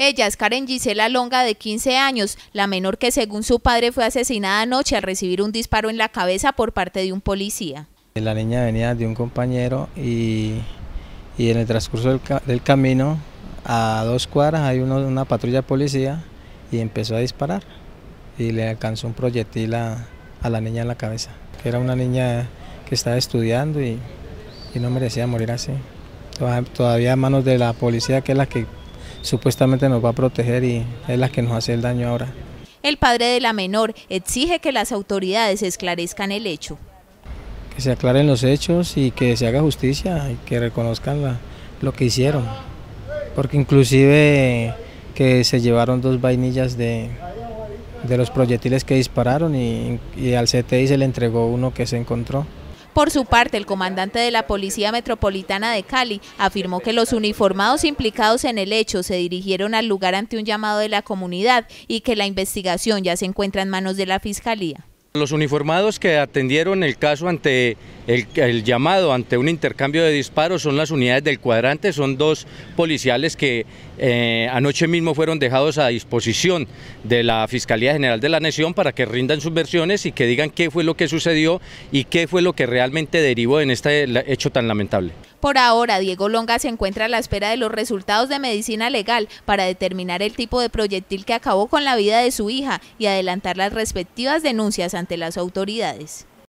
Ella es Karen Gisela Longa, de 15 años, la menor que según su padre fue asesinada anoche al recibir un disparo en la cabeza por parte de un policía. La niña venía de un compañero y en el transcurso del camino, a 2 cuadras, hay una patrulla de policía y empezó a disparar y le alcanzó un proyectil a la niña en la cabeza, que era una niña que estaba estudiando y no merecía morir así. Todavía a manos de la policía, que es la que supuestamente nos va a proteger y es la que nos hace el daño ahora. El padre de la menor exige que las autoridades esclarezcan el hecho. Que se aclaren los hechos y que se haga justicia y que reconozcan lo que hicieron. Porque inclusive que se llevaron 2 vainillas de los proyectiles que dispararon y al CTI se le entregó uno que se encontró. Por su parte, el comandante de la Policía Metropolitana de Cali afirmó que los uniformados implicados en el hecho se dirigieron al lugar ante un llamado de la comunidad y que la investigación ya se encuentra en manos de la Fiscalía. Los uniformados que atendieron el caso ante el llamado, ante un intercambio de disparos, son las unidades del cuadrante, son 2 policiales que anoche mismo fueron dejados a disposición de la Fiscalía General de la Nación para que rindan sus versiones y que digan qué fue lo que sucedió y qué fue lo que realmente derivó en este hecho tan lamentable. Por ahora, Diego Longa se encuentra a la espera de los resultados de medicina legal para determinar el tipo de proyectil que acabó con la vida de su hija y adelantar las respectivas denuncias ante las autoridades.